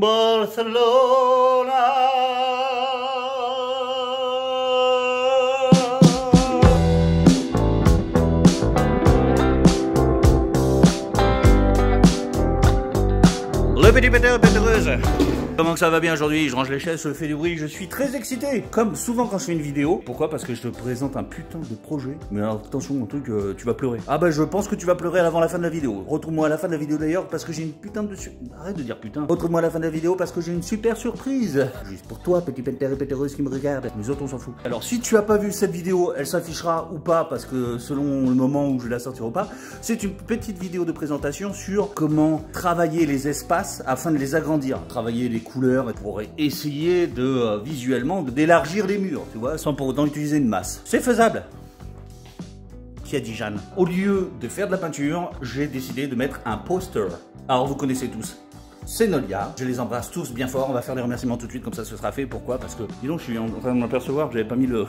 Le petit péteur, péteureuse. Comment que ça va bien aujourd'hui? Je range les chaises, je fais du bruit, je suis très excité. Comme souvent quand je fais une vidéo. Pourquoi? Parce que je te présente un putain de projet. Mais alors, attention mon truc, tu vas pleurer. Ah bah je pense que tu vas pleurer avant la fin de la vidéo. Retrouve-moi à la fin de la vidéo d'ailleurs parce que j'ai une putain de... Arrête de dire putain. Retrouve-moi à la fin de la vidéo parce que j'ai une super surprise. Juste pour toi, petit péter et pétereuse qui me regarde. Nous autres on s'en fout. Alors si tu as pas vu cette vidéo, elle s'affichera ou pas parce que selon le moment où je la sortirai ou pas. C'est une petite vidéo de présentation sur comment travailler les espaces afin de les agrandir. Travailler les couleurs pour essayer de visuellement d'élargir les murs, tu vois, sans pour autant utiliser une masse. C'est faisable. Qui a dit Jeanne? Au lieu de faire de la peinture, j'ai décidé de mettre un poster. Alors vous connaissez tous Scenolia, je les embrasse tous bien fort, on va faire des remerciements tout de suite comme ça ce sera fait. Pourquoi? Parce que dis donc, je suis en train de m'apercevoir que j'avais pas mis le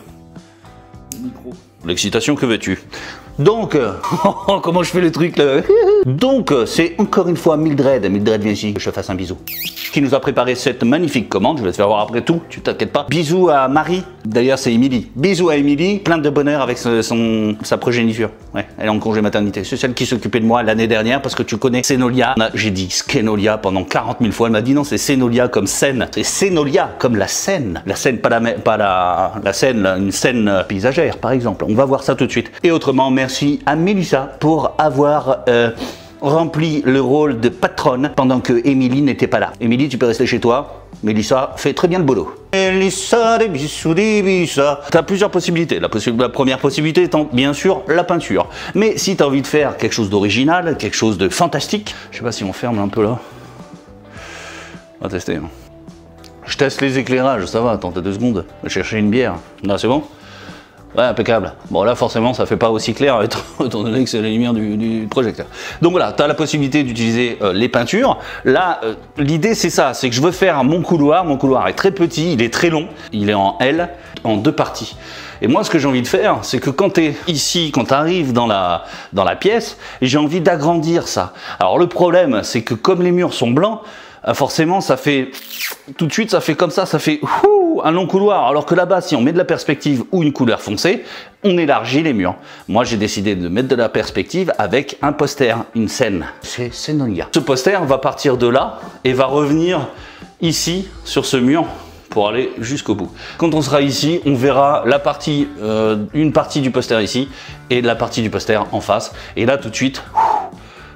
micro. L'excitation que veux-tu? Donc, comment je fais le truc là? Donc, c'est encore une fois Mildred. Mildred, viens ici, que je fasse un bisou. Qui nous a préparé cette magnifique commande. Je vais te faire voir après tout, tu t'inquiètes pas. Bisous à Marie. D'ailleurs, c'est Émilie. Bisous à Émilie, plein de bonheur avec sa progéniture. Ouais, elle est en congé maternité. C'est celle qui s'occupait de moi l'année dernière parce que tu connais Scenolia. J'ai dit Scenolia pendant 40 000 fois. Elle m'a dit non, c'est Scenolia comme Seine. C'est Scenolia comme la Seine. La Seine, pas la Seine, une Seine paysagère, par exemple. On va voir ça tout de suite. Et autrement, merci à Mélissa pour avoir rempli le rôle de patronne pendant que Émilie n'était pas là. Émilie, tu peux rester chez toi. Mélissa fait très bien le boulot. Mélissa, des bisous, des bisous. Tu as plusieurs possibilités. La première possibilité étant, bien sûr, la peinture. Mais si tu as envie de faire quelque chose d'original, quelque chose de fantastique, je sais pas si on ferme un peu là. On va tester. Je teste les éclairages, ça va, attends, t'as 2 secondes. Je vais chercher une bière. Là, c'est bon ? Ouais, impeccable. Bon là forcément ça fait pas aussi clair étant donné que c'est la lumière du projecteur. Donc voilà, tu as la possibilité d'utiliser les peintures. Là, l'idée c'est ça, c'est que je veux faire mon couloir. Mon couloir est très petit, il est très long, il est en L, en 2 parties. Et moi ce que j'ai envie de faire, c'est que quand tu es ici, quand tu arrives dans la pièce, j'ai envie d'agrandir ça. Alors le problème c'est que comme les murs sont blancs, forcément ça fait... Tout de suite ça fait comme ça, ça fait... un long couloir, alors que là-bas, si on met de la perspective ou une couleur foncée, on élargit les murs. Moi, j'ai décidé de mettre de la perspective avec un poster, une scène. C'est Scenolia. Ce poster va partir de là et va revenir ici sur ce mur pour aller jusqu'au bout. Quand on sera ici, on verra la partie, une partie du poster ici et la partie du poster en face. Et là, tout de suite...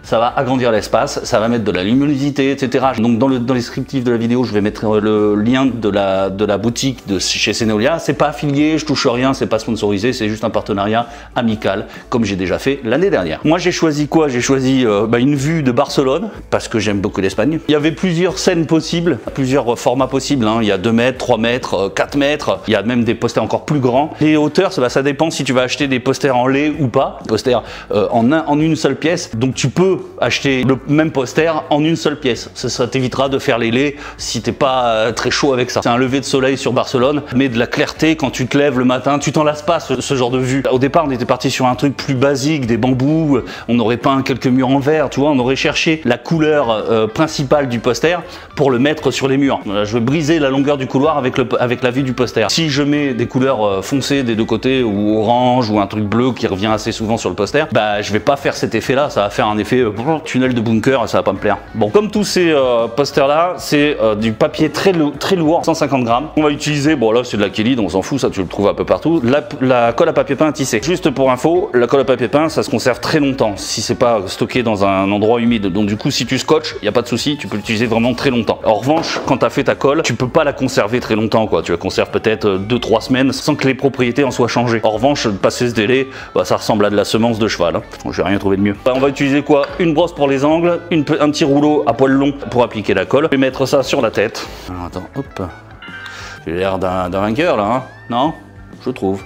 ça va agrandir l'espace, ça va mettre de la luminosité, etc. Donc dans le descriptif de la vidéo, je vais mettre le lien de la boutique de chez Scenolia. C'est pas affilié, je touche rien, c'est pas sponsorisé, c'est juste un partenariat amical, comme j'ai déjà fait l'année dernière. Moi j'ai choisi quoi? J'ai choisi une vue de Barcelone, parce que j'aime beaucoup l'Espagne. Il y avait plusieurs scènes possibles, plusieurs formats possibles, hein. Il y a 2 mètres, 3 mètres, 4 mètres, il y a même des posters encore plus grands. Les hauteurs, ça dépend si tu vas acheter des posters en lait ou pas, des posters en une seule pièce, donc tu peux acheter le même poster en une seule pièce. Ça t'évitera de faire les laits si t'es pas très chaud avec ça. C'est un lever de soleil sur Barcelone, mais de la clarté quand tu te lèves le matin, tu t'en lasses pas ce genre de vue. Au départ, on était parti sur un truc plus basique, des bambous, on aurait peint quelques murs en verre, tu vois, on aurait cherché la couleur principale du poster pour le mettre sur les murs. Là, je vais briser la longueur du couloir avec la vue du poster. Si je mets des couleurs foncées des 2 côtés ou orange ou un truc bleu qui revient assez souvent sur le poster, bah je vais pas faire cet effet-là, ça va faire un effet tunnel de bunker, ça va pas me plaire. Bon, comme tous ces posters là, c'est du papier très lourd, 150 grammes. On va utiliser, bon là c'est de l'acrylique, donc on s'en fout, ça tu le trouves un peu partout, la colle à papier peint tissée. Juste pour info, la colle à papier peint, ça se conserve très longtemps si c'est pas stocké dans un endroit humide. Donc du coup, si tu scotches, il n'y a pas de souci, tu peux l'utiliser vraiment très longtemps. En revanche, quand tu as fait ta colle, tu peux pas la conserver très longtemps, quoi. Tu la conserves peut-être 2-3 semaines sans que les propriétés en soient changées. En revanche, passer ce délai, bah, ça ressemble à de la semence de cheval, hein. Bon, je vais rien trouver de mieux. Bah, on va utiliser quoi? Une brosse pour les angles, un petit rouleau à poil long pour appliquer la colle. Je vais mettre ça sur la tête. Alors attends, hop. J'ai l'air d'un vainqueur là, hein? Non? Je trouve.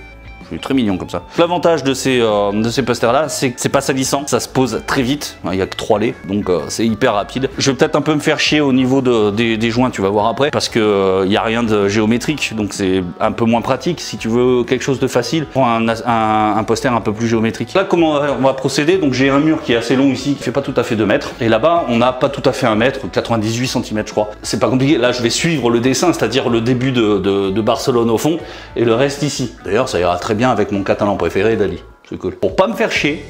Il est très mignon comme ça. L'avantage de ces posters là, c'est que c'est pas salissant, ça se pose très vite. Il y a que 3 laits, donc c'est hyper rapide. Je vais peut-être un peu me faire chier au niveau des joints, tu vas voir après, parce que il y a rien de géométrique, donc c'est un peu moins pratique. Si tu veux quelque chose de facile, prends un poster un peu plus géométrique. Là, comment on va procéder? Donc j'ai un mur qui est assez long ici, qui fait pas tout à fait 2 mètres, et là-bas on n'a pas tout à fait 1 mètre, 98 cm je crois. C'est pas compliqué. Là, je vais suivre le dessin, c'est-à-dire le début de Barcelone au fond et le reste ici. D'ailleurs, ça ira très bien avec mon catalan préféré, Dali. C'est cool. Pour pas me faire chier,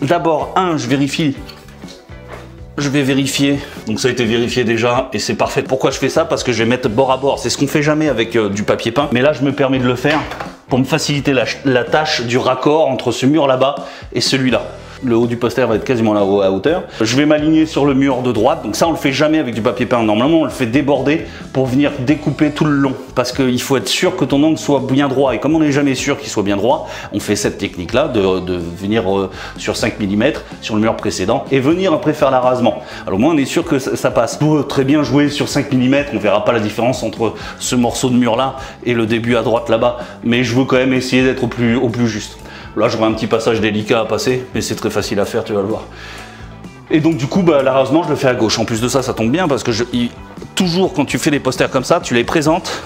d'abord, je vais vérifier, donc ça a été vérifié déjà et c'est parfait. Pourquoi je fais ça? Parce que je vais mettre bord à bord, c'est ce qu'on fait jamais avec du papier peint, mais là je me permets de le faire pour me faciliter la tâche du raccord entre ce mur là-bas et celui-là. Le haut du poster va être quasiment là à hauteur. Je vais m'aligner sur le mur de droite, donc ça on le fait jamais avec du papier peint, normalement on le fait déborder pour venir découper tout le long, parce qu'il faut être sûr que ton angle soit bien droit, et comme on n'est jamais sûr qu'il soit bien droit, on fait cette technique là de venir sur 5 mm sur le mur précédent et venir après faire l'arasement. Alors au moins on est sûr que ça passe. Pour très bien jouer sur 5 mm, on verra pas la différence entre ce morceau de mur là et le début à droite là-bas, mais je veux quand même essayer d'être au plus juste. Là, j'aurais un petit passage délicat à passer, mais c'est très facile à faire, tu vas le voir. Et donc, du coup, bah, l'arrasement, je le fais à gauche. En plus de ça, ça tombe bien parce que toujours quand tu fais des posters comme ça, tu les présentes,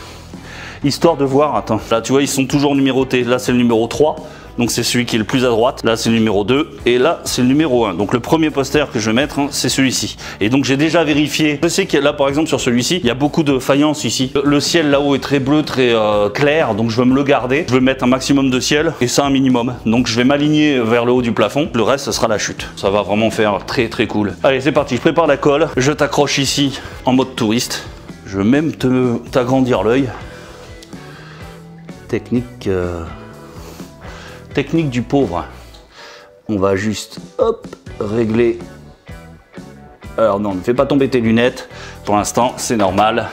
histoire de voir. Attends, là, tu vois, ils sont toujours numérotés. Là, c'est le numéro 3, donc c'est celui qui est le plus à droite. Là, c'est le numéro 2 et là, c'est le numéro 1. Donc, le premier poster que je vais mettre, hein, c'est celui-ci. Et donc, j'ai déjà vérifié. Je sais que là, par exemple, sur celui-ci, il y a beaucoup de faïence ici. Le ciel là-haut est très bleu, très clair, donc je veux me le garder. Je veux mettre un maximum de ciel et ça, un minimum. Donc, je vais m'aligner vers le haut du plafond. Le reste, ce sera la chute. Ça va vraiment faire très, très cool. Allez, c'est parti. Je prépare la colle. Je t'accroche ici en mode touriste. Je vais même t'agrandir l'œil. Technique du pauvre. On va juste hop régler. Alors non, ne fais pas tomber tes lunettes. Pour l'instant, c'est normal.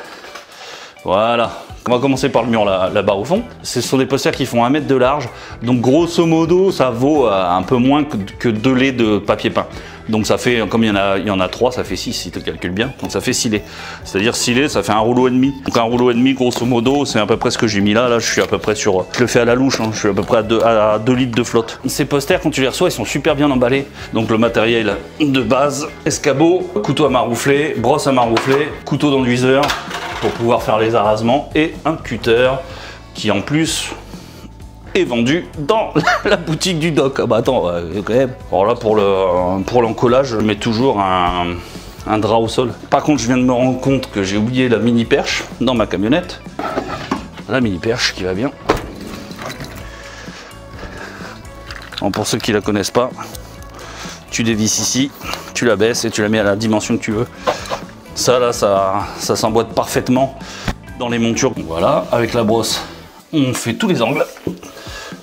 Voilà. On va commencer par le mur là-bas au fond. Ce sont des posters qui font 1 mètre de large. Donc grosso modo, ça vaut un peu moins que 2 laits de papier peint. Donc ça fait, comme il y en a 3, ça fait 6 si tu calcules bien. Donc ça fait 6 laits. C'est-à-dire 6 laits, ça fait un rouleau et demi. Donc un rouleau et demi, grosso modo, c'est à peu près ce que j'ai mis là. Là, je suis à peu près sur... Je le fais à la louche, hein. Je suis à peu près à 2 litres de flotte. Ces posters, quand tu les reçois, ils sont super bien emballés. Donc le matériel de base, escabeau, couteau à maroufler, brosse à maroufler, couteau d'enduiseur pour pouvoir faire les arrasements et un cutter qui en plus... est vendu dans la boutique du doc. Ah bah attends, quand même. Alors là, pour l'encollage, je mets toujours un drap au sol. Par contre, je viens de me rendre compte que j'ai oublié la mini perche dans ma camionnette. La mini perche qui va bien. Bon, pour ceux qui la connaissent pas, tu dévisses ici, tu la baisses et tu la mets à la dimension que tu veux. Ça là, ça s'emboîte parfaitement dans les montures. Voilà, avec la brosse, on fait tous les angles.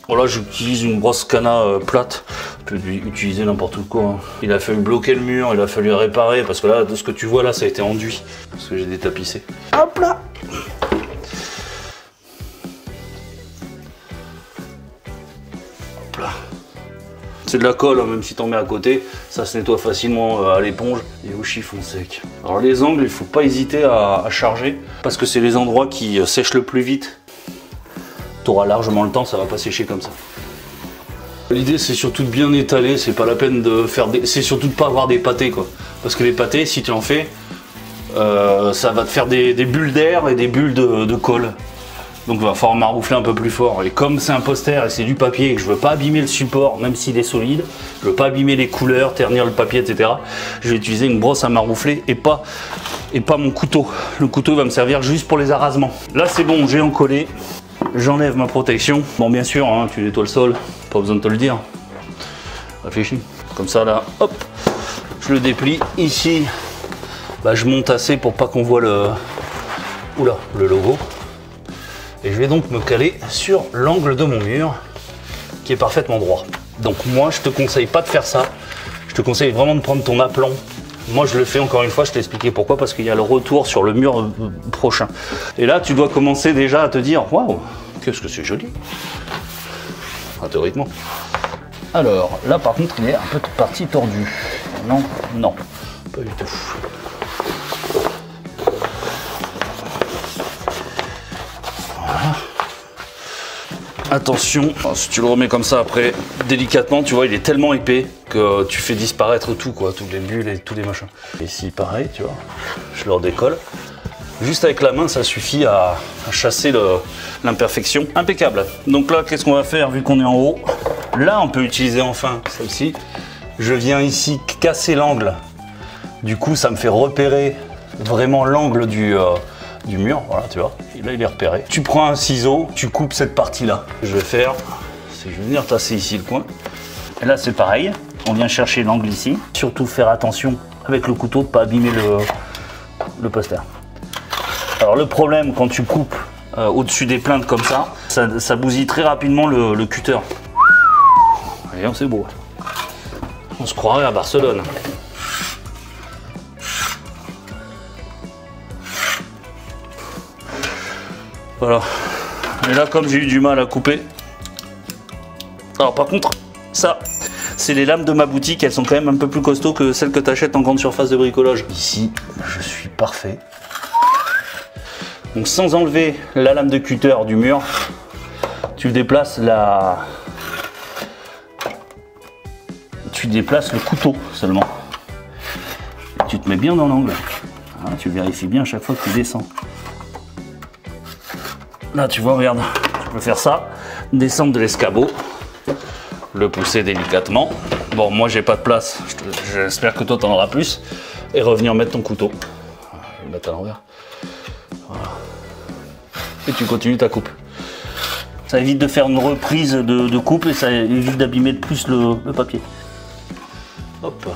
Voilà, j'utilise une brosse Cana plate. Je peux utiliser n'importe quoi, hein. Il a fallu bloquer le mur, il a fallu réparer parce que là, de ce que tu vois là, ça a été enduit parce que j'ai détapissé. Hop là. Hop là. C'est de la colle, hein, même si t'en mets à côté, ça se nettoie facilement à l'éponge et au chiffon sec. Alors les angles, il faut pas hésiter à charger parce que c'est les endroits qui sèchent le plus vite. T'auras largement le temps, ça va pas sécher comme ça. L'idée, c'est surtout de bien étaler, c'est pas la peine de faire des... C'est surtout de pas avoir des pâtés, quoi. Parce que les pâtés, si tu en fais, ça va te faire des bulles d'air et des bulles de colle. Donc va falloir maroufler un peu plus fort. Et comme c'est un poster et c'est du papier et que je veux pas abîmer le support, même s'il est solide, je veux pas abîmer les couleurs, ternir le papier, etc. Je vais utiliser une brosse à maroufler et pas mon couteau. Le couteau va me servir juste pour les arasements. Là, c'est bon, j'ai encollé. J'enlève ma protection. Bon, bien sûr, hein, tu nettoies le sol, pas besoin de te le dire. Réfléchis. Comme ça, là, hop, je le déplie. Ici, bah, je monte assez pour pas qu'on voit le logo. Et je vais donc me caler sur l'angle de mon mur, qui est parfaitement droit. Donc moi, je te conseille pas de faire ça. Je te conseille vraiment de prendre ton aplan. Moi, je le fais encore une fois, je t'ai expliqué pourquoi, parce qu'il y a le retour sur le mur prochain. Et là, tu dois commencer déjà à te dire, waouh, qu'est-ce que c'est joli. Enfin, théoriquement. Alors, là, par contre, il est un peu parti tordu. Non, non, pas du tout. Voilà. Attention, si tu le remets comme ça après, délicatement, tu vois, il est tellement épais que tu fais disparaître tout, quoi, toutes les bulles et tous les machins. Et ici, pareil, tu vois, je leur décolle. Juste avec la main, ça suffit à chasser l'imperfection. Impeccable. Donc là, qu'est-ce qu'on va faire vu qu'on est en haut? Là, on peut utiliser enfin celle-ci. Je viens ici casser l'angle. Du coup, ça me fait repérer vraiment l'angle du mur. Voilà, tu vois. Et là, il est repéré. Tu prends un ciseau, tu coupes cette partie-là. Je vais faire, c'est que je vais venir tasser ici le coin. Et là, c'est pareil. On vient chercher l'angle ici. Surtout faire attention avec le couteau de ne pas abîmer le poster. Alors le problème quand tu coupes au-dessus des plinthes comme ça, ça bousille très rapidement le cutter. Et c'est beau. On se croirait à Barcelone. Voilà. Et là comme j'ai eu du mal à couper. Alors par contre, ça, c'est les lames de ma boutique, elles sont quand même un peu plus costauds que celles que tu achètes en grande surface de bricolage. Ici, je suis parfait. Donc sans enlever la lame de cutter du mur, tu déplaces le couteau seulement. Et tu te mets bien dans l'angle. Voilà, tu vérifies bien à chaque fois que tu descends. Là tu vois, regarde, tu peux faire ça, descendre de l'escabeau, le pousser délicatement. Bon, moi j'ai pas de place, j'espère que toi t'en auras plus. Et revenir mettre ton couteau. Je vais le mettre à l'envers. Voilà. Et tu continues ta coupe. Ça évite de faire une reprise de coupe et ça évite d'abîmer de plus le papier. Hop.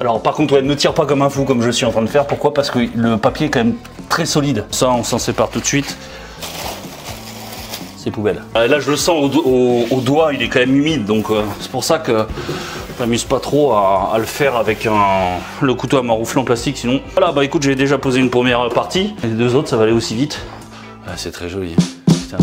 Alors par contre, ouais, ne tire pas comme un fou comme je suis en train de faire. Pourquoi? Parce que le papier est quand même très solide. Ça, on s'en sépare tout de suite. C'est poubelle. Là, je le sens au doigt, il est quand même humide. Donc c'est pour ça que je m'amuse pas trop à le faire avec le couteau à maroufler en plastique sinon. Voilà, bah écoute, j'ai déjà posé une première partie. Les deux autres, ça va aller aussi vite. Ah, c'est très joli. Putain.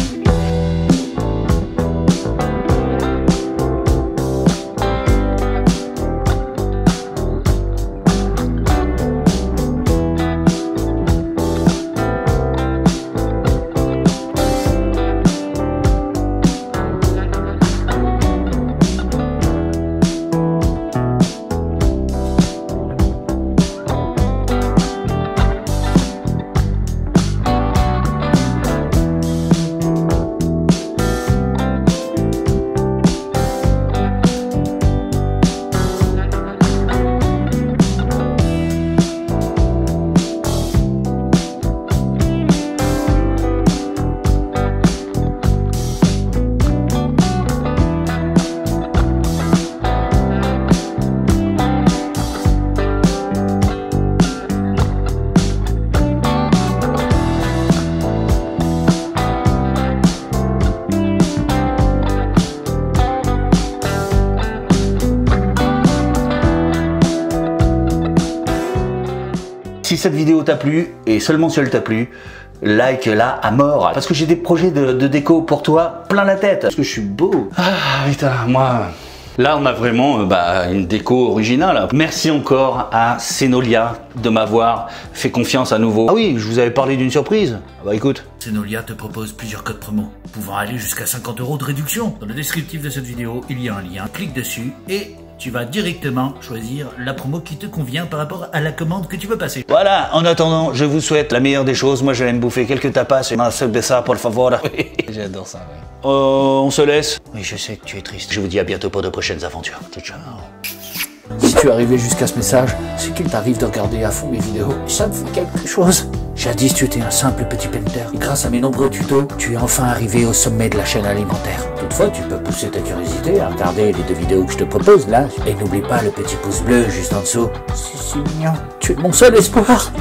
Si cette vidéo t'a plu, et seulement si elle t'a plu, like-la à mort. Parce que j'ai des projets de déco pour toi plein la tête. Parce que je suis beau. Ah putain, moi... Là, on a vraiment une déco originale. Merci encore à Scenolia de m'avoir fait confiance à nouveau. Ah oui, je vous avais parlé d'une surprise. Bah écoute. Scenolia te propose plusieurs codes promo, pouvant aller jusqu'à 50 € de réduction. Dans le descriptif de cette vidéo, il y a un lien. Clique dessus et... tu vas directement choisir la promo qui te convient par rapport à la commande que tu veux passer. Voilà, en attendant, je vous souhaite la meilleure des choses. Moi, j'allais me bouffer quelques tapas et un seul de ça, por favor. Oui. J'adore ça, ouais. On se laisse. Oui, je sais que tu es triste. Je vous dis à bientôt pour de prochaines aventures. Ciao. Si tu es arrivé jusqu'à ce message, c'est qu'il t'arrive de regarder à fond mes vidéos. Ça me fait quelque chose. Jadis, tu étais un simple petit painter. Et grâce à mes nombreux tutos, tu es enfin arrivé au sommet de la chaîne alimentaire. Toutefois, tu peux pousser ta curiosité à regarder les deux vidéos que je te propose là. Et n'oublie pas le petit pouce bleu juste en dessous. C'est mignon. Tu es mon seul espoir.